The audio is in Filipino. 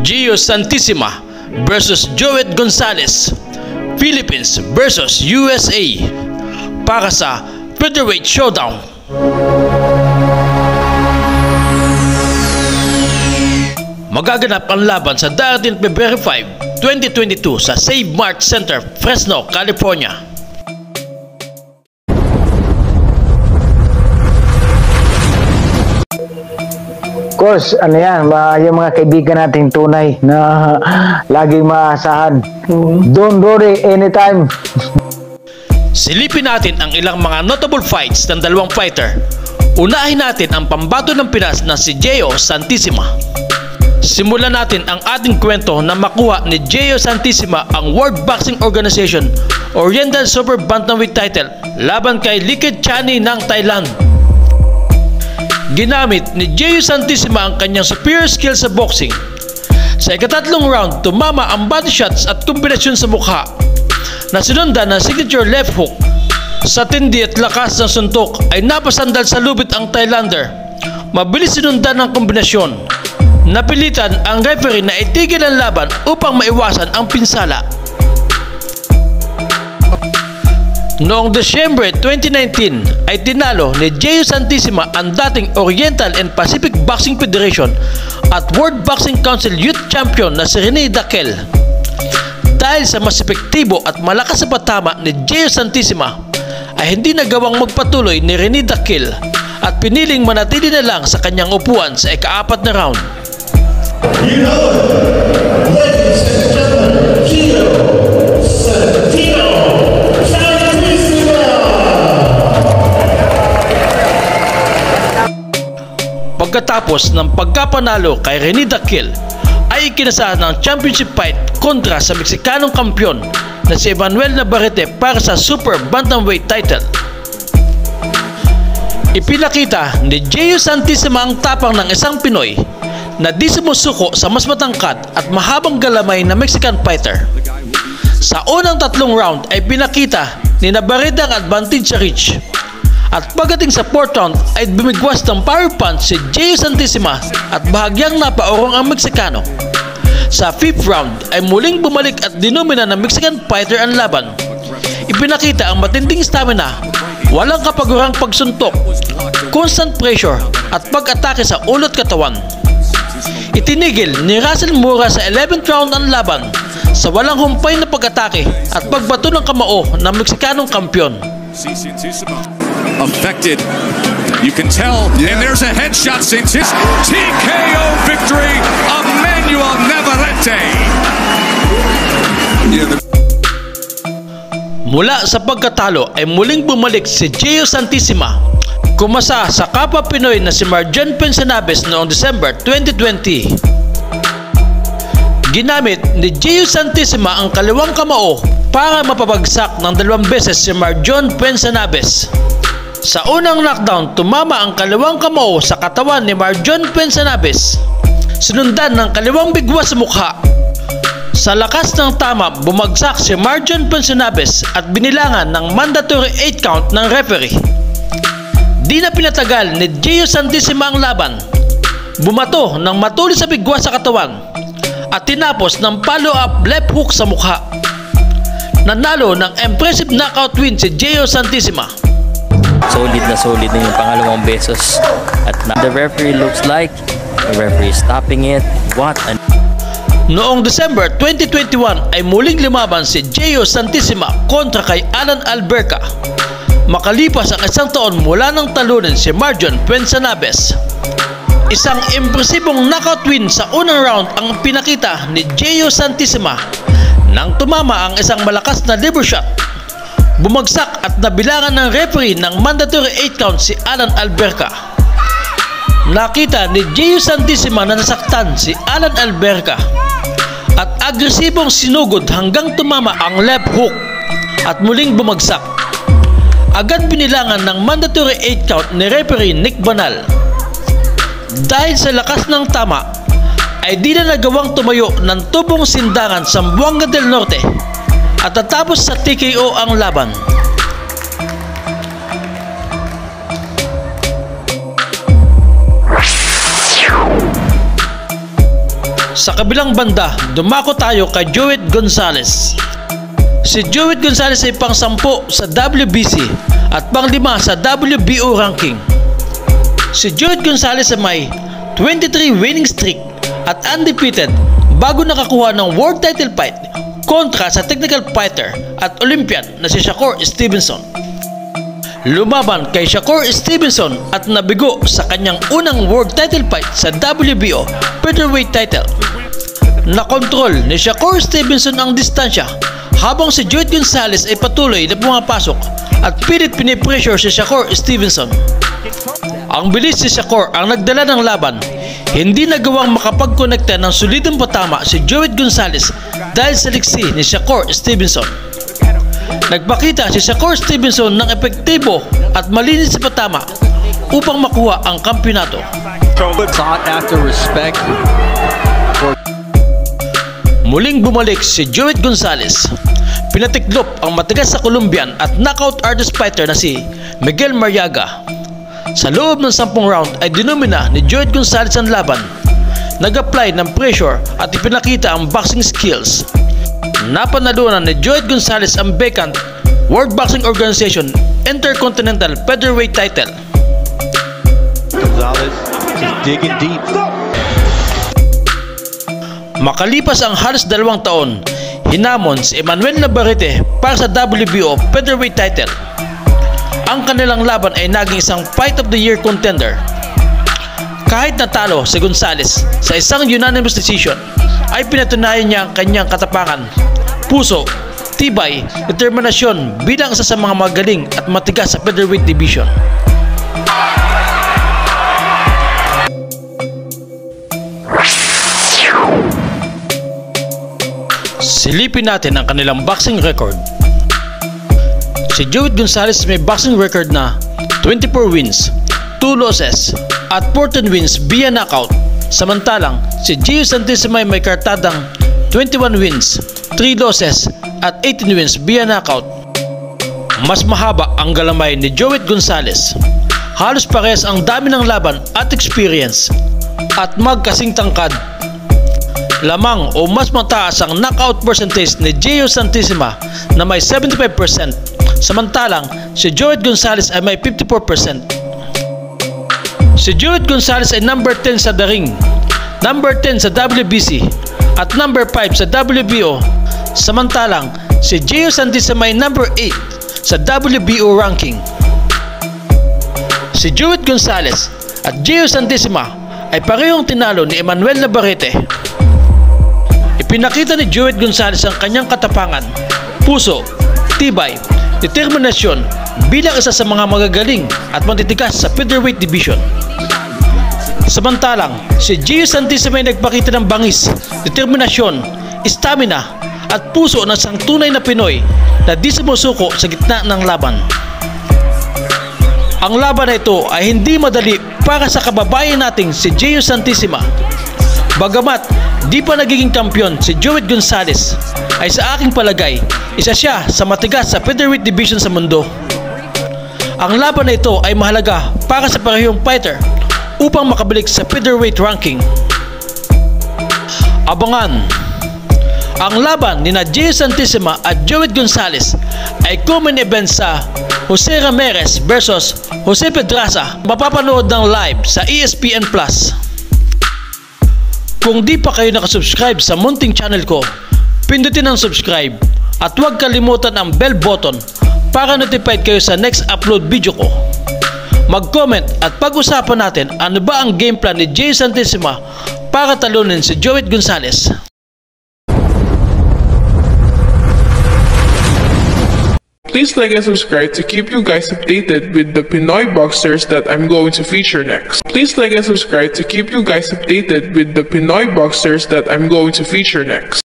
Jeo Santisima versus Joet Gonzalez, Philippines versus USA para sa Featherweight Showdown. Magaganap ang laban sa darating February 5, 2022 sa Save Mart Center, Fresno, California. Of course, ano yan, yung mga kaibigan nating tunay na laging maasahan. Don't worry, anytime. Silipin natin ang ilang mga notable fights ng dalawang fighter. Unahin natin ang pambato ng Pinas na si Jeo Santisima. Simulan natin ang ating kwento na makuha ni Jeo Santisima ang World Boxing Organization Oriental Super Bantamweight title laban kay Likid Chani ng Thailand. Ginamit ni Jeo Santisima ang kanyang superior skill sa boxing. Sa ikatatlong round, tumama ang body shots at kombinasyon sa mukha na sinundan ng signature left hook. Sa tindi at lakas ng suntok ay napasandal sa lubid ang Thailander. Mabilis sinundan ng kombinasyon. Napilitan ang referee na itigil ang laban upang maiwasan ang pinsala. Noong Desyembre 2019 ay tinalo ni Jeo Santisima ang dating Oriental and Pacific Boxing Federation at World Boxing Council Youth Champion na si Rene Dakel. Dahil sa mas epektibo at malakas sa patama ni Jeo Santisima ay hindi nagawang magpatuloy ni Rene Dakel at piniling manatili na lang sa kanyang upuan sa ikaapat na round. You know, ladies and gentlemen, Jeo Santisima. Pagkatapos ng pagkapanalo kay Rene Dakel ay ikinasa ng championship fight kontra sa Meksikanong kampiyon na si Emmanuel Navarrete para sa Super Bantamweight title. Ipinakita ni Jeo Santisima ang tapang ng isang Pinoy na di sumusuko sa mas matangkad at mahabang galamay na Mexican fighter. Sa unang tatlong round ay pinakita ni Navarrete ang advantage sa reach. At pagdating sa 4th round ay bumigwas ng power punch si Jeo Santisima at bahagyang napaurong ang Meksikano. Sa 5th round ay muling bumalik at dinumina ng Mexican fighter ang laban. Ipinakita ang matinding stamina, walang kapagurang pagsuntok, constant pressure at pag-atake sa ulot katawan. Itinigil ni Russell Mura sa 11th round ang laban sa walang humpay na pag-atake at pagbato ng kamao ng Meksikanong kampiyon. Affected, you can tell, yeah. And there's a headshot. Santisima TKO victory, Emmanuel Navarrete. Mula sa pagkatalo ay muling bumalik si Jeo Santisima. Kumasa sa kapwa Pinoy na si Marjon Ponsanabes noong December 2020. Ginamit ni Jeo Santisima ang kaliwang kamao para mapabagsak ng dalawang beses si Marjon Ponsanabes. Sa unang knockdown, tumama ang kaliwang kamao sa katawan ni Marjon Ponsanabes, sinundan ng kaliwang bigwas sa mukha. Sa lakas ng tama, bumagsak si Marjon Ponsanabes at binilangan ng mandatory 8 count ng referee. Di na pinatagal ni Jeo Santisima ang laban. Bumato ng matulis sa bigwas sa katawan at tinapos ng follow-up left hook sa mukha. Nanalo ng impressive knockout win si Jeo Santisima. Solid na yung pangalawang beses. At the referee looks like, the referee stopping it. What an... Noong December 2021 ay muling lumaban si Jeo Santisima kontra kay Alan Alberca. Makalipas ang isang taon mula ng talunin si Marjon Ponsanabes. Isang impresibong knockout win sa unang round ang pinakita ni Jeo Santisima nang tumama ang isang malakas na liver shot. Bumagsak at nabilangan ng referee ng mandatory 8 count si Alan Alberca. Nakita ni Jeo Santisima na nasaktan si Alan Alberca at agresibong sinugod hanggang tumama ang left hook at muling bumagsak. Agad binilangan ng mandatory 8 count ni referee Nick Banal. Dahil sa lakas ng tama ay di na nagawang tumayo ng tubong sindangan sa Zamboanga del Norte at natapos sa TKO ang laban. Sa kabilang banda, dumako tayo kay Joet Gonzalez. Si Joet Gonzalez ay pang-sampu sa WBC at pang-lima sa WBO ranking. Si Joet Gonzalez ay may 23 winning streak at undefeated bago nakakuha ng world title fight kontra sa technical fighter at Olympian na si Shakur Stevenson. Lumaban kay Shakur Stevenson at nabigo sa kanyang unang world title fight sa WBO featherweight title. Nakontrol ni Shakur Stevenson ang distansya habang si Joet Gonzalez ay patuloy na pumapasok at pilit pinipressure si Shakur Stevenson. Ang bilis si Shakur ang nagdala ng laban. Hindi nagawang makapag-connecta ng solidong patama si Joet Gonzalez dahil sa liksi ni Shakur Stevenson. Nagpakita si Shakur Stevenson ng epektibo at malinis sa patama upang makuha ang kampiyonato. Muling bumalik si Joet Gonzalez. Pinatiklop ang matigas sa Colombian at knockout artist fighter na si Miguel Mariaga. Sa loob ng 10 round ay dinumina ni Joet Gonzalez ang laban. Nag-apply ng pressure at ipinakita ang boxing skills. Napanalunan ni Joet Gonzalez ang vacant World Boxing Organization Intercontinental Featherweight title. Gonzalez is digging deep. Makalipas ang halos 2 taon, hinamon si Emmanuel Labarrete para sa WBO featherweight title. Ang kanilang laban ay naging isang Fight of the Year contender. Kahit natalo si Gonzalez sa isang unanimous decision, ay pinatunayan niya ang kanyang katapangan, puso, tibay, determinasyon bilang isa sa mga magaling at matigas sa featherweight division. Silipin natin ang kanilang boxing record. Si Joet Gonzalez may boxing record na 24 wins, 2 losses at 14 wins via knockout. Samantalang si Jeo Santisima may kartadang 21 wins, 3 losses at 18 wins via knockout. Mas mahaba ang galamay ni Joet Gonzalez. Halos parehas ang dami ng laban at experience at magkasing tangkad. Lamang o mas mataas ang knockout percentage ni Jeo Santisima na may 75%, samantalang si Joet Gonzalez ay may 54%. Si Joet Gonzalez ay number 10 sa The Ring, number 10 sa WBC at number 5 sa WBO, samantalang si Jeo Santisima ay number 8 sa WBO ranking. Si Joet Gonzalez at Jeo Santisima ay parehong tinalo ni Emmanuel Navarrete. Pinakita ni Joet Gonzalez ang kanyang katapangan, puso, tibay, determinasyon bilang isa sa mga magagaling at matitigas sa featherweight division. Samantalang, si Jeo Santisima ay nagpakita ng bangis, determinasyon, stamina at puso ng isang tunay na Pinoy na di sumusuko sa gitna ng laban. Ang laban na ito ay hindi madali para sa kababayan nating si Jeo Santisima. Bagamat di pa nagiging kampiyon si Joet Gonzalez, ay sa aking palagay, isa siya sa matigas sa featherweight division sa mundo. Ang laban na ito ay mahalaga para sa parehong fighter upang makabalik sa featherweight ranking. Abangan! Ang laban ni Jeo Santisima at Joet Gonzalez ay common event sa Jose Ramirez versus Jose Pedraza, mapapanood ng live sa ESPN+. Kung di pa kayo nakasubscribe sa munting channel ko, pindutin ang subscribe at huwag kalimutan ang bell button para notified kayo sa next upload video ko. Mag-comment at pag-usapan natin ano ba ang game plan ni Jeo Santisima para talunin si Joet Gonzalez. Please like and subscribe to keep you guys updated with the Pinoy boxers that I'm going to feature next. Please like and subscribe to keep you guys updated with the Pinoy boxers that I'm going to feature next.